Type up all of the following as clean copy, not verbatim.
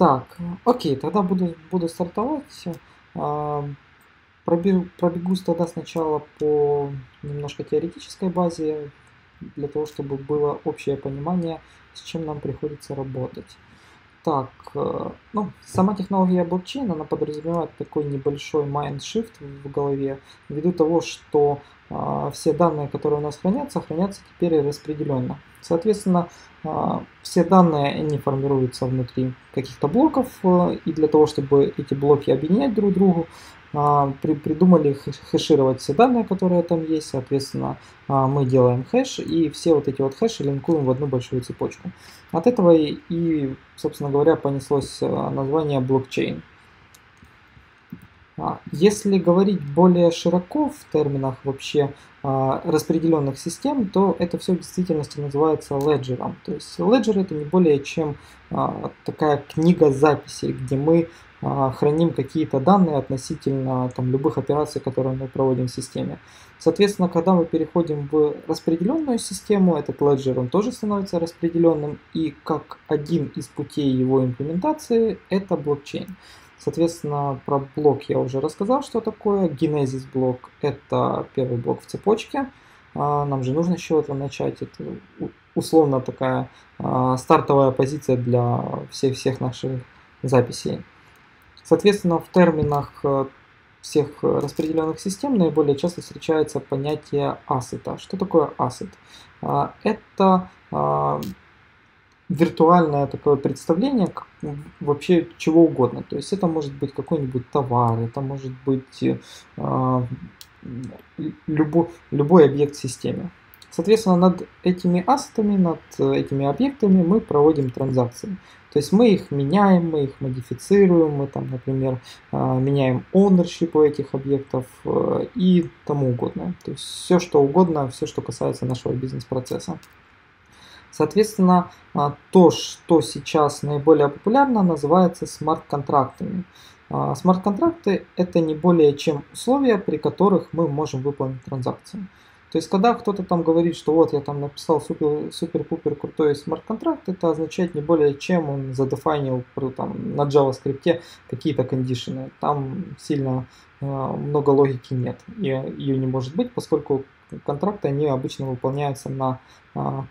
Так, окей, тогда буду стартовать. Пробегусь тогда сначала по немножко теоретической базе, для того, чтобы было общее понимание, с чем нам приходится работать. Так, ну, сама технология блокчейна, она подразумевает такой небольшой майндшифт в голове, ввиду того, что все данные, которые у нас хранятся, теперь распределенно. Соответственно, все данные, они формируются внутри каких-то блоков, и для того, чтобы эти блоки объединять друг к другу, придумали хэшировать все данные, которые там есть. Соответственно, мы делаем хэш, и все вот эти вот хэши линкуем в одну большую цепочку. От этого и, собственно говоря, понеслось название блокчейн. Если говорить более широко в терминах вообще распределенных систем, то это все в действительности называется леджером. То есть леджер — это не более чем такая книга записей, где мы храним какие-то данные относительно там любых операций, которые мы проводим в системе. Соответственно, когда мы переходим в распределенную систему, этот леджер, он тоже становится распределенным, и как один из путей его имплементации — это блокчейн. Соответственно, про блок я уже рассказал, что такое. Генезис блок — это первый блок в цепочке. Нам же нужно с чего-то начать. Это условно такая стартовая позиция для всех наших записей. Соответственно, в терминах всех распределенных систем наиболее часто встречается понятие ассета. Что такое ассет? Это виртуальное такое представление вообще чего угодно. То есть это может быть какой-нибудь товар, это может быть любой объект в системе. Соответственно, над этими ассетами, над этими объектами мы проводим транзакции. То есть мы их меняем, мы их модифицируем, мы там, например, меняем ownership у этих объектов и тому угодно. То есть все, что угодно, все, что касается нашего бизнес-процесса. Соответственно, то, что сейчас наиболее популярно, называется смарт-контрактами. Смарт-контракты – это не более чем условия, при которых мы можем выполнить транзакцию. То есть, когда кто-то там говорит, что вот я там написал супер-пупер крутой смарт-контракт, это означает не более чем он задефайнил там, на JavaScript какие-то кондишены. Там сильно много логики нет, и ее не может быть, поскольку контракты они обычно выполняются на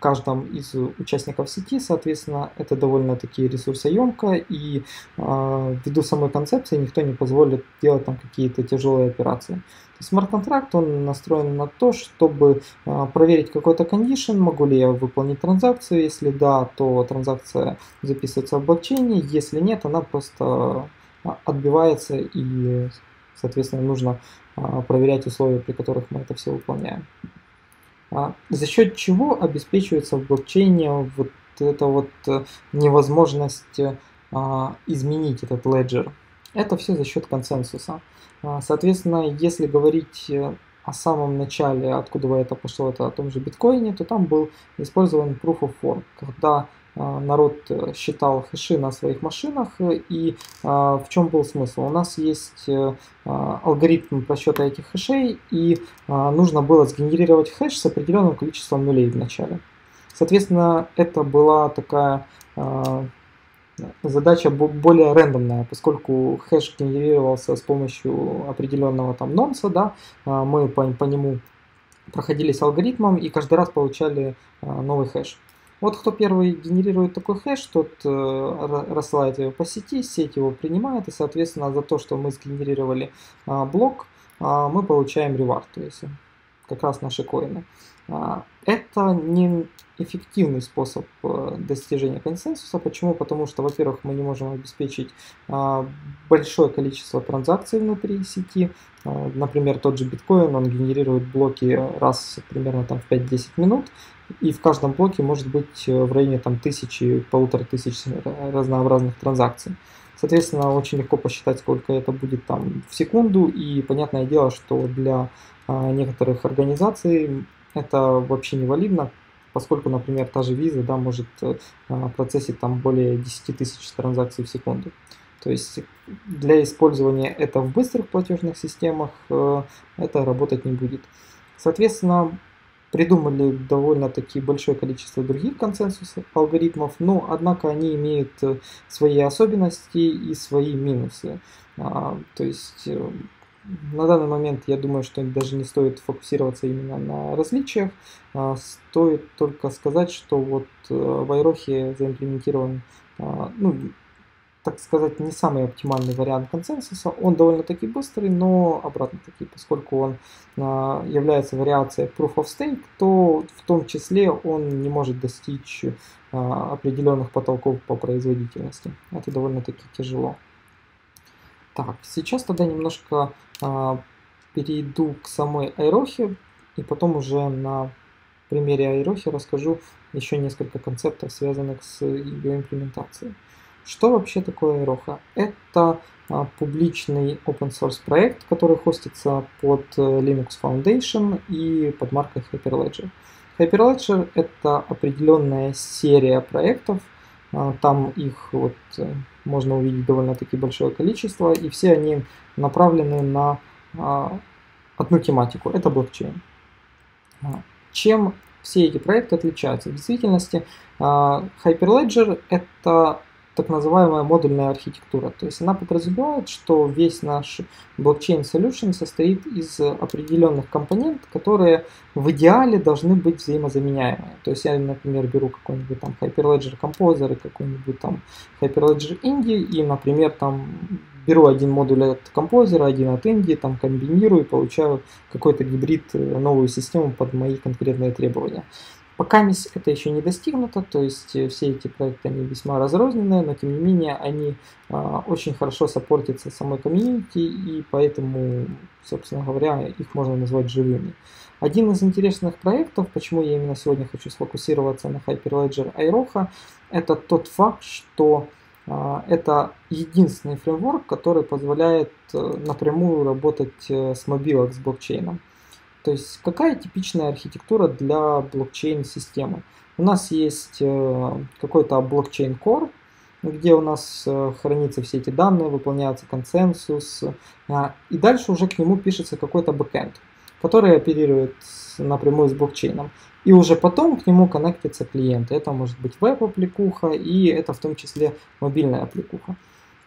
каждом из участников сети, соответственно, это довольно-таки ресурсоемко, и ввиду самой концепции никто не позволит делать там какие-то тяжелые операции. Смарт-контракт, он настроен на то, чтобы проверить какой-то кондишн, могу ли я выполнить транзакцию, если да, то транзакция записывается в блокчейне, если нет, она просто отбивается и, соответственно, нужно проверять условия, при которых мы это все выполняем. За счет чего обеспечивается в блокчейне вот эта вот невозможность изменить этот леджер? Это все за счет консенсуса. Соответственно, если говорить о самом начале, откуда это пошло, это о том же биткоине, то там был использован Proof of Work, когда народ считал хэши на своих машинах, и в чем был смысл? У нас есть алгоритм просчета этих хэшей, и нужно было сгенерировать хэш с определенным количеством нулей в начале. Соответственно, это была такая задача более рандомная, поскольку хэш генерировался с помощью определенного там нонса, да, мы по нему проходились алгоритмом и каждый раз получали новый хэш. Вот кто первый генерирует такой хэш, тот рассылает его по сети, сеть его принимает, и, соответственно, за то, что мы сгенерировали блок, мы получаем ревард, то есть как раз наши коины. Это неэффективный способ достижения консенсуса. Почему? Потому что, во-первых, мы не можем обеспечить большое количество транзакций внутри сети. Например, тот же биткоин, он генерирует блоки раз примерно там, в 5-10 минут, и в каждом блоке может быть в районе там, 1000–1500 разнообразных транзакций. Соответственно, очень легко посчитать, сколько это будет там, в секунду, и понятное дело, что для некоторых организаций это вообще невалидно, поскольку, например, та же виза, да, может процессить там более 10 000 транзакций в секунду. То есть для использования это в быстрых платежных системах это работать не будет. Соответственно, придумали довольно-таки большое количество других консенсусных алгоритмов, но, однако, они имеют свои особенности и свои минусы. То есть на данный момент я думаю, что даже не стоит фокусироваться именно на различиях, стоит только сказать, что вот в Ирохе заимплементирован, ну, так сказать, не самый оптимальный вариант консенсуса. Он довольно-таки быстрый, но обратно-таки, поскольку он является вариацией Proof of Stake, то в том числе он не может достичь определенных потолков по производительности. Это довольно-таки тяжело. Так, сейчас тогда немножко перейду к самой Ирохе, и потом уже на примере Ирохи расскажу еще несколько концептов, связанных с ее имплементацией. Что вообще такое Ироха? Это публичный open source проект, который хостится под Linux Foundation и под маркой Hyperledger. Hyperledger — это определенная серия проектов, там их вот можно увидеть довольно-таки большое количество, и все они направлены на одну тематику — это блокчейн. Чем все эти проекты отличаются? В действительности Hyperledger — это так называемая модульная архитектура. То есть она подразумевает, что весь наш блокчейн-солюшн состоит из определенных компонентов, которые в идеале должны быть взаимозаменяемы. То есть я, например, беру какой-нибудь там Hyperledger Composer и какой-нибудь там Hyperledger Indie, и, например, там беру один модуль от Composer, один от Indie, там комбинирую и получаю какой-то гибрид, новую систему под мои конкретные требования. Пока это еще не достигнуто, то есть все эти проекты они весьма разрозненные, но тем не менее они очень хорошо саппортятся самой комьюнити, и поэтому, собственно говоря, их можно назвать живыми. Один из интересных проектов, почему я именно сегодня хочу сфокусироваться на Hyperledger Iroha, это тот факт, что это единственный фреймворк, который позволяет напрямую работать с мобилок, с блокчейном. То есть какая типичная архитектура для блокчейн-системы? У нас есть какой-то блокчейн-кор, где у нас хранятся все эти данные, выполняется консенсус, и дальше уже к нему пишется какой-то бэкэнд, который оперирует напрямую с блокчейном. И уже потом к нему коннектятся клиенты. Это может быть веб-аппликуха, и это в том числе мобильная аппликуха.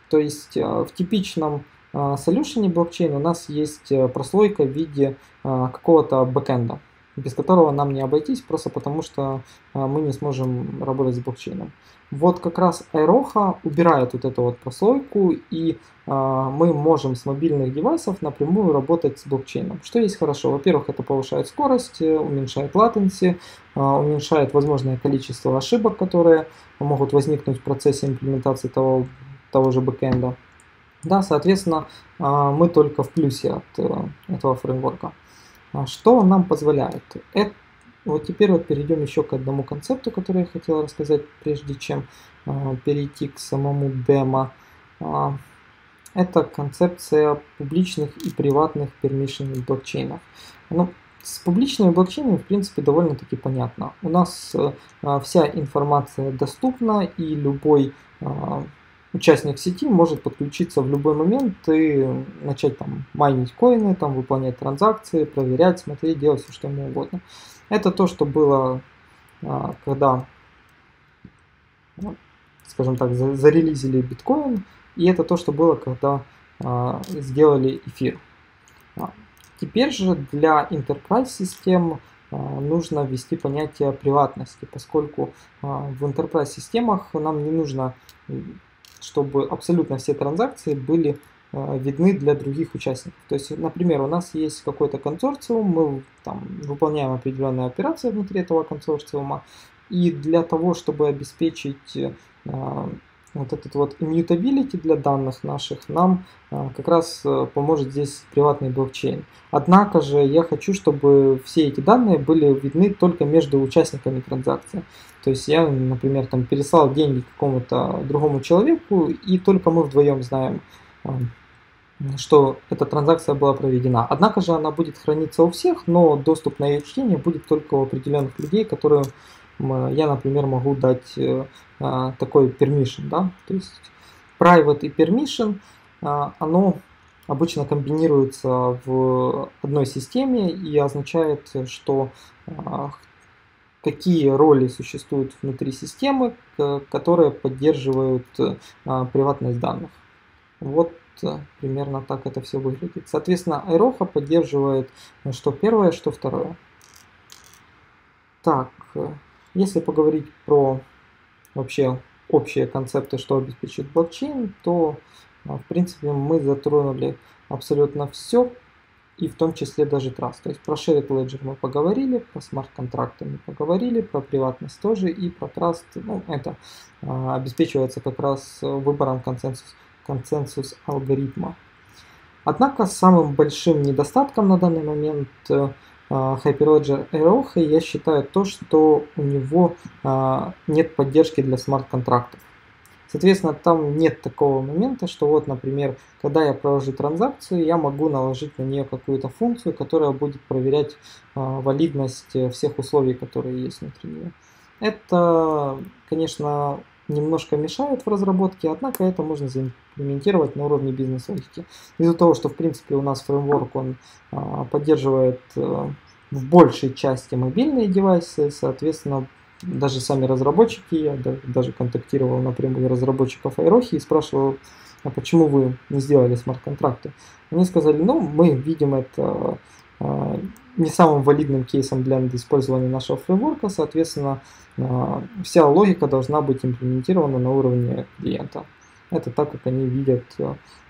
То есть в типичном солюшене блокчейн у нас есть прослойка в виде какого-то бэкэнда, без которого нам не обойтись, просто потому что мы не сможем работать с блокчейном. Вот как раз Iroha убирает вот эту вот прослойку, и мы можем с мобильных девайсов напрямую работать с блокчейном. Что есть хорошо? Во-первых, это повышает скорость, уменьшает латенси, уменьшает возможное количество ошибок, которые могут возникнуть в процессе имплементации того же бэкэнда. Да, соответственно, мы только в плюсе от этого фреймворка. Что он нам позволяет? Вот теперь вот перейдем еще к одному концепту, который я хотел рассказать, прежде чем перейти к самому демо. Это концепция публичных и приватных permission блокчейнов. Ну, с публичными блокчейнами, в принципе, довольно-таки понятно. У нас вся информация доступна, и любой участник сети может подключиться в любой момент и начать там майнить коины, там выполнять транзакции, проверять, смотреть, делать все, что ему угодно. Это то, что было, когда, скажем так, зарелизили биткоин, и это то, что было, когда сделали эфир. Теперь же для enterprise систем нужно ввести понятие приватности, поскольку в enterprise системах нам не нужно, чтобы абсолютно все транзакции были видны для других участников. То есть, например, у нас есть какой-то консорциум, мы там выполняем определенные операции внутри этого консорциума, и для того, чтобы обеспечить вот этот вот immutability для данных наших, нам как раз поможет здесь приватный блокчейн. Однако же я хочу, чтобы все эти данные были видны только между участниками транзакции. То есть я, например, там переслал деньги какому-то другому человеку, и только мы вдвоем знаем, что эта транзакция была проведена. Однако же она будет храниться у всех, но доступ на ее чтение будет только у определенных людей, которые я, например, могу дать такой permission. Да? То есть private и permission, оно обычно комбинируются в одной системе и означает, что какие роли существуют внутри системы, которые поддерживают приватность данных. Вот примерно так это все выглядит. Соответственно, Iroha поддерживает что первое, что второе. Так, если поговорить про вообще общие концепты, что обеспечит блокчейн, то в принципе мы затронули абсолютно все, и в том числе даже траст. То есть про shared ledger мы поговорили, про смарт-контракты мы поговорили, про приватность тоже и про траст. Ну, это обеспечивается как раз выбором консенсус алгоритма. Однако самым большим недостатком на данный момент Hyperledger Iroha, я считаю, то, что у него нет поддержки для смарт-контрактов. Соответственно, там нет такого момента, что вот, например, когда я провожу транзакцию, я могу наложить на нее какую-то функцию, которая будет проверять валидность всех условий, которые есть внутри нее. Это, конечно, немножко мешает в разработке, однако это можно заимплементировать на уровне бизнес-логики. Из-за того, что в принципе у нас фреймворк он поддерживает в большей части мобильные девайсы, соответственно, даже сами разработчики, я даже контактировал напрямую разработчиков Iroha и спрашивал, а почему вы не сделали смарт-контракты? Они сказали, ну, мы видим это не самым валидным кейсом для использования нашего фреймворка, соответственно, вся логика должна быть имплементирована на уровне клиента. Это так, как они видят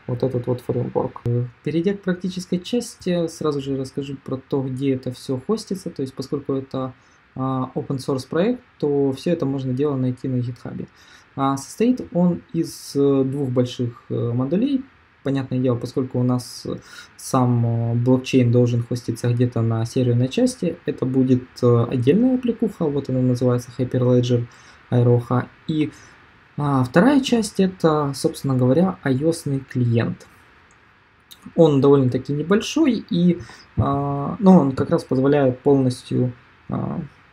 вот этот вот фреймворк. Перейдя к практической части, сразу же расскажу про то, где это все хостится, то есть поскольку это open source проект, то все это можно дело найти на GitHub. Состоит он из двух больших модулей. Понятное дело, поскольку у нас сам блокчейн должен хоститься где-то на серверной части, это будет отдельная аппликуха, вот она называется Hyperledger Iroha. И вторая часть это, собственно говоря, iOS-ный клиент. Он довольно-таки небольшой, и, но он как раз позволяет полностью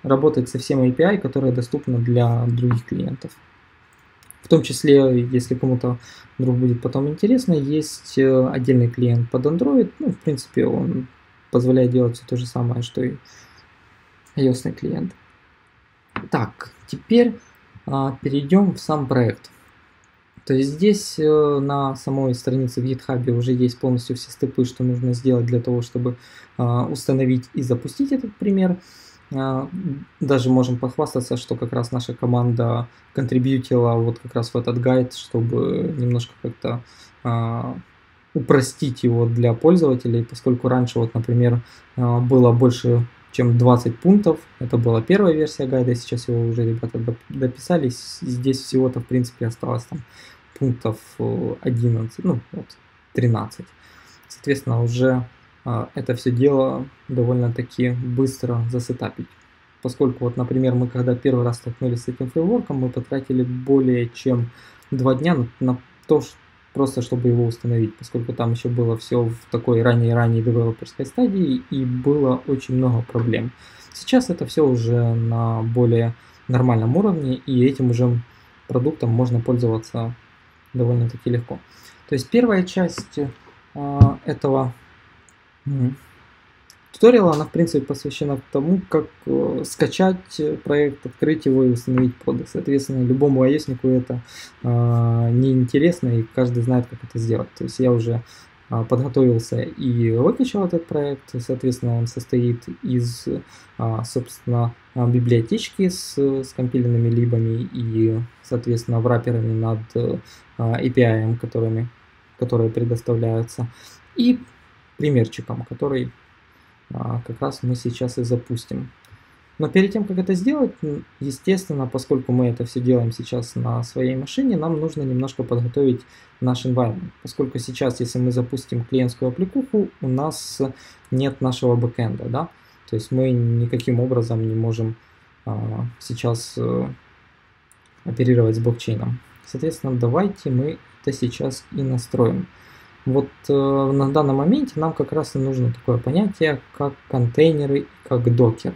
работать со всем API, которое доступно для других клиентов. В том числе, если кому-то вдруг будет потом интересно, есть отдельный клиент под Android. Ну, в принципе, он позволяет делать все то же самое, что и iOS-ный клиент. Так, теперь перейдем в сам проект. То есть здесь на самой странице в GitHub уже есть полностью все степы, что нужно сделать для того, чтобы установить и запустить этот пример. Даже можем похвастаться, что как раз наша команда контрибьютила вот как раз в этот гайд, чтобы немножко как-то упростить его для пользователей, поскольку раньше, вот, например, было больше чем 20 пунктов, это была первая версия гайда, сейчас его уже ребята дописали, здесь всего-то в принципе осталось там пунктов 11, ну вот 13, соответственно уже это все дело довольно-таки быстро засетапить. Поскольку, вот, например, мы когда первый раз столкнулись с этим фреймворком, мы потратили более чем 2 дня на то, просто чтобы его установить, поскольку там еще было все в такой ранней девелоперской стадии и было очень много проблем. Сейчас это все уже на более нормальном уровне, и этим уже продуктом можно пользоваться довольно-таки легко. То есть первая часть этого туториала, она в принципе посвящена тому, как скачать проект, открыть его и установить коды. Соответственно, любому iOS-нику это неинтересно, и каждый знает, как это сделать. То есть я уже подготовился и выкачал этот проект. Соответственно, он состоит из, собственно, библиотечки с компиленными либами и, соответственно, враперами над API, которые предоставляются. И примерчиком, который как раз мы сейчас и запустим. Но перед тем, как это сделать, естественно, поскольку мы это все делаем сейчас на своей машине, нам нужно немножко подготовить наш environment. Поскольку сейчас, если мы запустим клиентскую аппликуху, у нас нет нашего бэкэнда, да? То есть мы никаким образом не можем сейчас оперировать с блокчейном. Соответственно, давайте мы это сейчас и настроим. Вот на данном моменте нам как раз и нужно такое понятие, как контейнеры, как докер.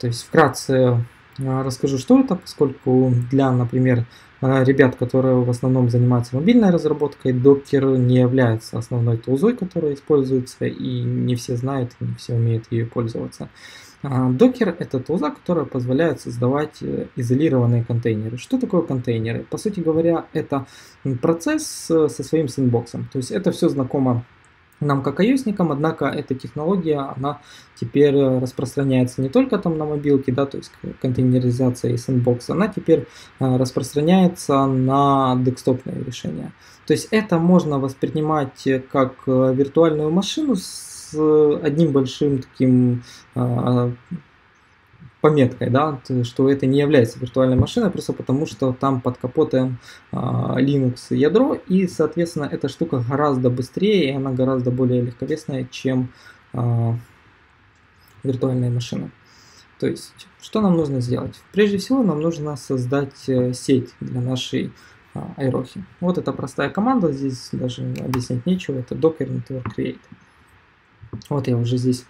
То есть вкратце расскажу, что это, поскольку для, например, ребят, которые в основном занимаются мобильной разработкой, Docker не является основной тулзой, которая используется, и не все знают, и не все умеют ею пользоваться. Docker — это тулза, которая позволяет создавать изолированные контейнеры. Что такое контейнеры? По сути говоря, это процесс со своим сэндбоксом. То есть это все знакомо нам как iOS-никам, однако эта технология, она теперь распространяется не только там на мобилке, да, то есть контейнеризация и сэндбокс, она теперь распространяется на десктопные решения. То есть это можно воспринимать как виртуальную машину с одним большим таким пометкой, да, что это не является виртуальной машиной, просто потому что там под капотом Linux ядро, и, соответственно, эта штука гораздо быстрее, и она гораздо более легковесная, чем виртуальная машина. То есть, что нам нужно сделать? Прежде всего, нам нужно создать сеть для нашей Айрохи. Вот это простая команда, здесь даже объяснять нечего, это docker network create. Вот я уже здесь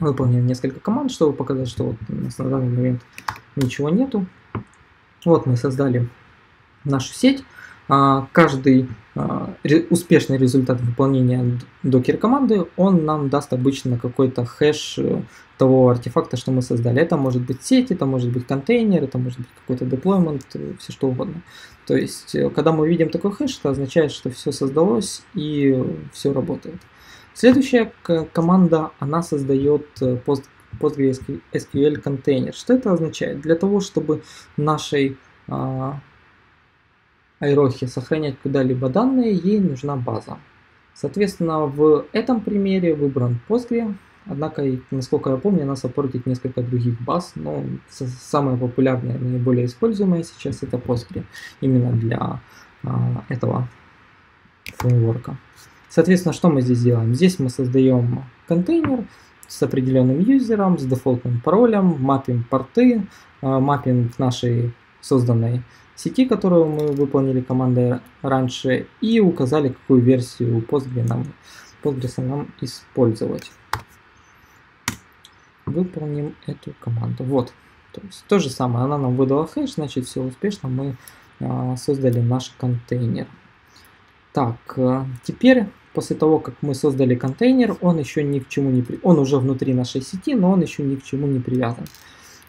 выполним несколько команд, чтобы показать, что вот у нас на данный момент ничего нету. Вот мы создали нашу сеть. Каждый успешный результат выполнения докер команды, он нам даст обычно какой-то хэш того артефакта, что мы создали. Это может быть сеть, это может быть контейнер, это может быть какой-то деплоймент, все что угодно. То есть, когда мы видим такой хэш, это означает, что все создалось и все работает. Следующая команда, она создает PostgreSQL контейнер. Что это означает? Для того, чтобы нашей Айрохе сохранять куда-либо данные, ей нужна база. Соответственно, в этом примере выбран Postgre, однако, насколько я помню, она саппортит несколько других баз, но самая популярная, наиболее используемая сейчас это Postgre, именно для этого фреймворка. Соответственно, что мы здесь делаем? Здесь мы создаем контейнер с определенным юзером, с дефолтным паролем, мапим порты, мапим к нашей созданной сети, которую мы выполнили командой раньше, и указали, какую версию Postgres нам использовать. Выполним эту команду. Вот. То есть то же самое. Она нам выдала хэш, значит, все успешно. Мы создали наш контейнер. Так, теперь... После того, как мы создали контейнер, он еще ни к чему не привязан. Он уже внутри нашей сети, но он еще ни к чему не привязан.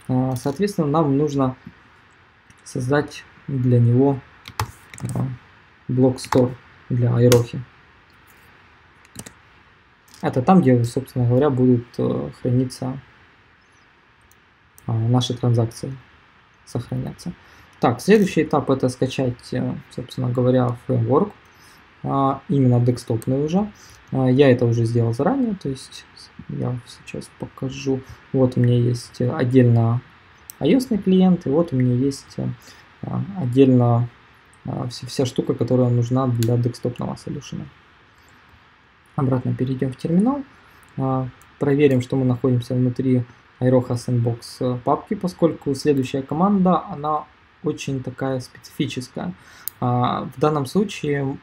Соответственно, нам нужно создать для него блок store для Айрохи. Это там, где, собственно говоря, будут храниться наши транзакции, сохраняться. Так, следующий этап — это скачать, собственно говоря, фреймворк. Именно декстопный уже. Я это уже сделал заранее, то есть я сейчас покажу. Вот у меня есть отдельно iOS-ный клиент, и вот у меня есть отдельно вся штука, которая нужна для декстопного солюшена. Обратно перейдем в терминал. Проверим, что мы находимся внутри Iroha Sandbox папки, поскольку следующая команда, она очень такая специфическая. В данном случае...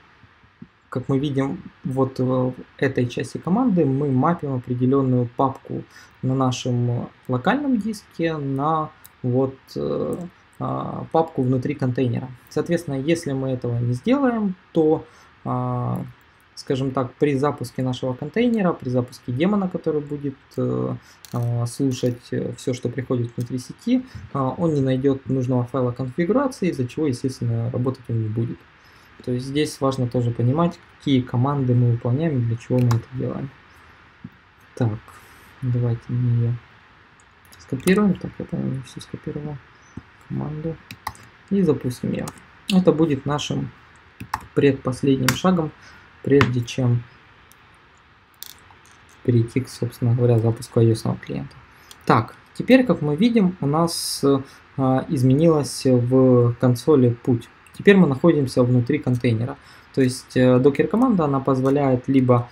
Как мы видим, вот в этой части команды мы мапим определенную папку на нашем локальном диске на вот папку внутри контейнера. Соответственно, если мы этого не сделаем, то, скажем так, при запуске нашего контейнера, при запуске демона, который будет слушать все, что приходит внутри сети, он не найдет нужного файла конфигурации, из-за чего, естественно, работать он не будет. То есть здесь важно тоже понимать, какие команды мы выполняем и для чего мы это делаем. Так, давайте мы ее скопируем. Так, я, по-моему, все скопировал команду. И запустим ее. Это будет нашим предпоследним шагом, прежде чем перейти к, собственно говоря, запуску iOS-ного клиента. Так, теперь, как мы видим, у нас изменилось в консоли путь. Теперь мы находимся внутри контейнера. То есть докер-команда, она позволяет либо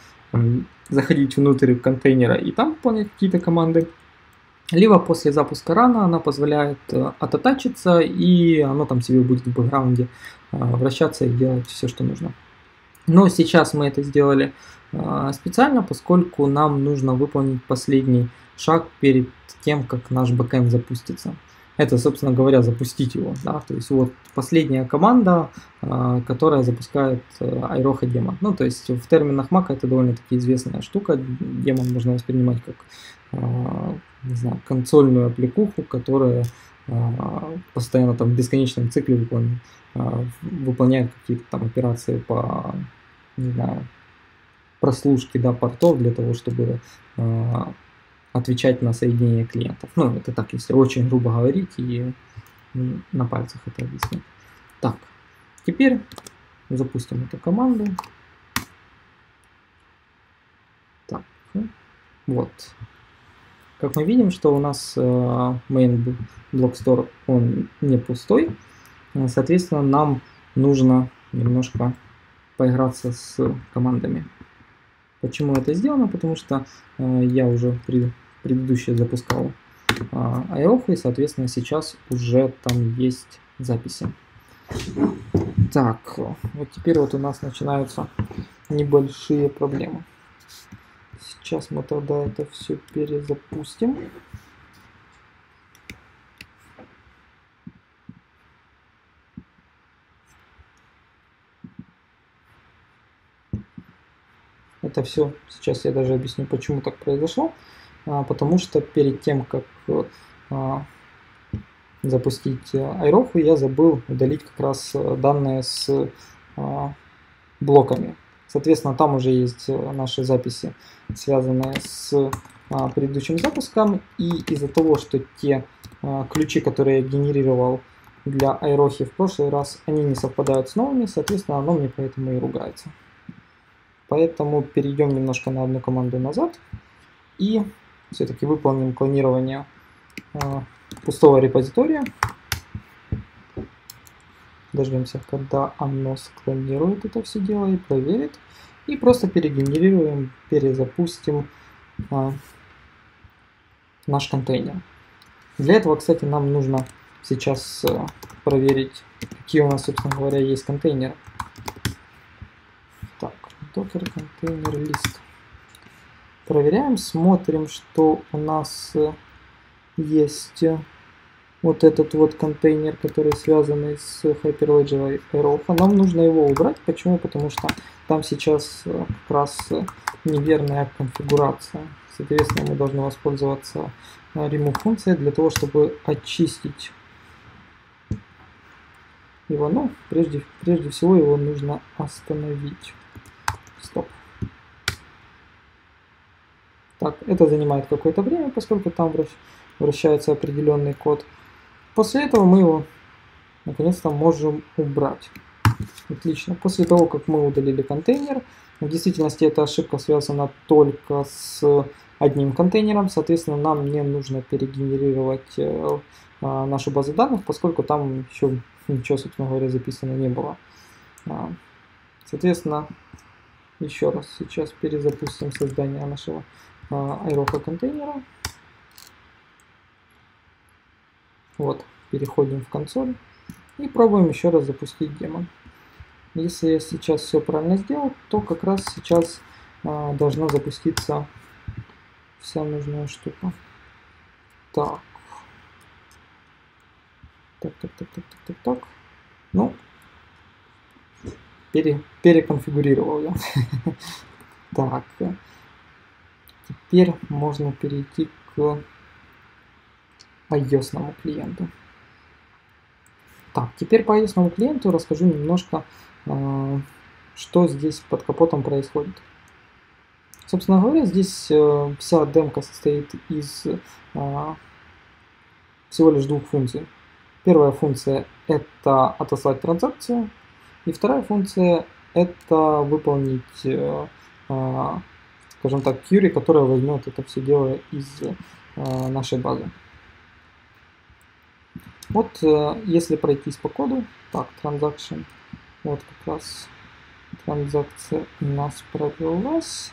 заходить внутрь контейнера и там выполнять какие-то команды, либо после запуска рана она позволяет отатачиться, и оно там себе будет в бэкграунде вращаться и делать все, что нужно. Но сейчас мы это сделали специально, поскольку нам нужно выполнить последний шаг перед тем, как наш бэкэнд запустится. это, собственно говоря, запустить его. Да? То есть вот последняя команда, которая запускает Iroha демон. Ну, то есть в терминах Mac это довольно-таки известная штука. Демон можно воспринимать как, не знаю, консольную аппликуху, которая постоянно там в бесконечном цикле выполняет какие-то там операции по, не знаю, прослушке, да, портов для того, чтобы отвечать на соединение клиентов. Ну, это так, если очень грубо говорить и на пальцах это объяснить. Так, теперь запустим эту команду. Так, вот. Как мы видим, что у нас main block store, он не пустой. Соответственно, нам нужно немножко поиграться с командами. Почему это сделано? Потому что я уже предыдущее запускал Iroha, и, соответственно, сейчас уже там есть записи. Так, вот теперь вот у нас начинаются небольшие проблемы. Сейчас мы тогда это все перезапустим. Это все, сейчас я даже объясню, почему так произошло. Потому что перед тем, как запустить Iroha, я забыл удалить как раз данные с блоками. Соответственно, там уже есть наши записи, связанные с предыдущим запуском. И из-за того, что те ключи, которые я генерировал для Iroha в прошлый раз, они не совпадают с новыми, соответственно, оно мне поэтому и ругается. Поэтому перейдем немножко на одну команду назад и все-таки выполним клонирование пустого репозитория. Дождемся, когда оно склонирует это все дело и проверит. И просто перегенерируем, перезапустим наш контейнер. Для этого, кстати, нам нужно сейчас проверить, какие у нас, собственно говоря, есть контейнеры. Docker контейнер лист. Проверяем, смотрим, что у нас есть вот этот вот контейнер, который связанный с Hyperledger Iroha. Нам нужно его убрать. Почему? Потому что там сейчас как раз неверная конфигурация. Соответственно, мы должны воспользоваться remove функцией для того, чтобы очистить его. Но прежде всего его нужно остановить. Стоп. Так, это занимает какое-то время, поскольку там вращается определенный код. После этого мы его наконец-то можем убрать. Отлично. После того, как мы удалили контейнер, в действительности эта ошибка связана только с одним контейнером. Соответственно, нам не нужно перегенерировать нашу базу данных, поскольку там еще ничего, собственно говоря, записано не было. Соответственно, еще раз сейчас перезапустим создание нашего Iroha контейнера. Вот, переходим в консоль и пробуем еще раз запустить демон. Если я сейчас все правильно сделал, то как раз сейчас должна запуститься вся нужная штука. Так. Так. Ну. Переконфигурировал я. Так, теперь можно перейти к iOS-ному клиенту. Так, теперь по iOS-ному клиенту расскажу немножко, что здесь под капотом происходит. Собственно говоря, здесь вся демка состоит из всего лишь двух функций. Первая функция – это отослать транзакцию. И вторая функция – это выполнить, скажем так, query, которая возьмет это все дело из нашей базы. Вот, если пройтись по коду, так, transaction, вот как раз транзакция у нас провелась.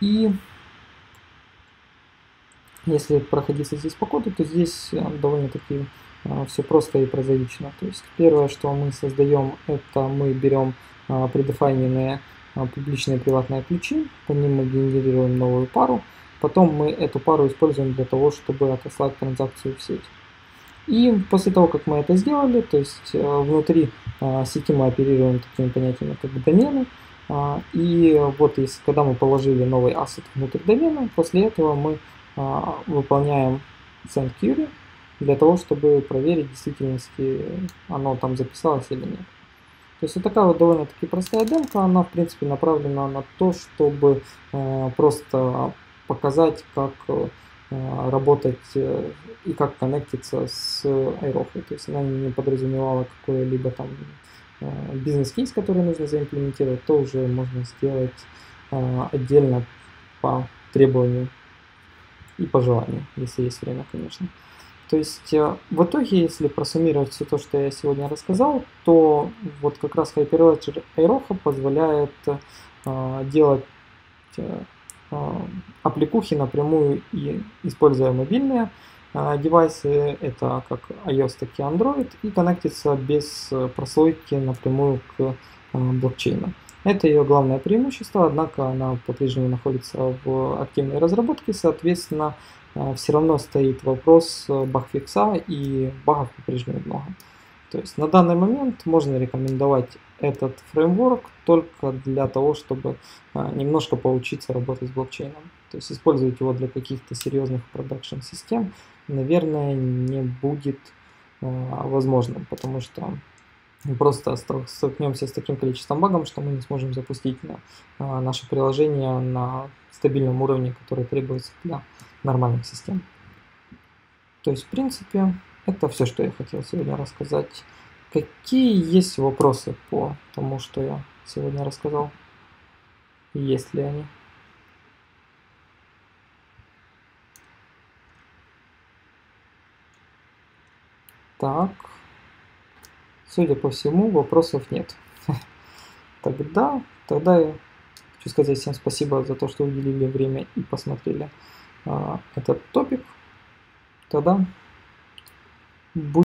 И если проходиться здесь по коду, то здесь довольно-таки все просто и прозаично. То есть первое, что мы создаем, это мы берем предефайненные публичные и приватные ключи, по ним мы генерируем новую пару, Потом мы эту пару используем для того, чтобы отослать транзакцию в сеть. И после того, как мы это сделали, то есть внутри сети мы оперируем такими понятиями, как домены. И вот если, когда мы положили новый ассет внутрь домена, после этого мы выполняем send query для того, чтобы проверить, в действительности оно там записалось или нет. То есть вот такая вот довольно-таки простая демка, она в принципе направлена на то, чтобы просто показать, как работать и как коннектиться с Iroha. То есть она не подразумевала какой-либо там бизнес-кейс, который нужно заимплементировать, то уже можно сделать отдельно по требованию и по желанию, если есть время, конечно. То есть в итоге, если просуммировать все то, что я сегодня рассказал, то вот как раз Hyperledger Iroha позволяет делать аппликухи напрямую, и используя мобильные девайсы, это как iOS, так и Android, и коннектится без прослойки напрямую к блокчейну. Это ее главное преимущество, однако она по-прежнему находится в активной разработке, соответственно, все равно стоит вопрос багфикса, и багов по-прежнему много. То есть на данный момент можно рекомендовать этот фреймворк только для того, чтобы немножко поучиться работать с блокчейном. То есть использовать его для каких-то серьезных продакшн-систем, наверное, не будет возможным, потому что мы просто столкнемся с таким количеством багов, что мы не сможем запустить наше приложение на стабильном уровне, который требуется для нормальных систем. То есть, в принципе, это все, что я хотел сегодня рассказать. Какие есть вопросы по тому, что я сегодня рассказал? Есть ли они? Так, судя по всему, вопросов нет. Тогда я хочу сказать всем спасибо за то, что уделили время и посмотрели этот топик. Тогда будем.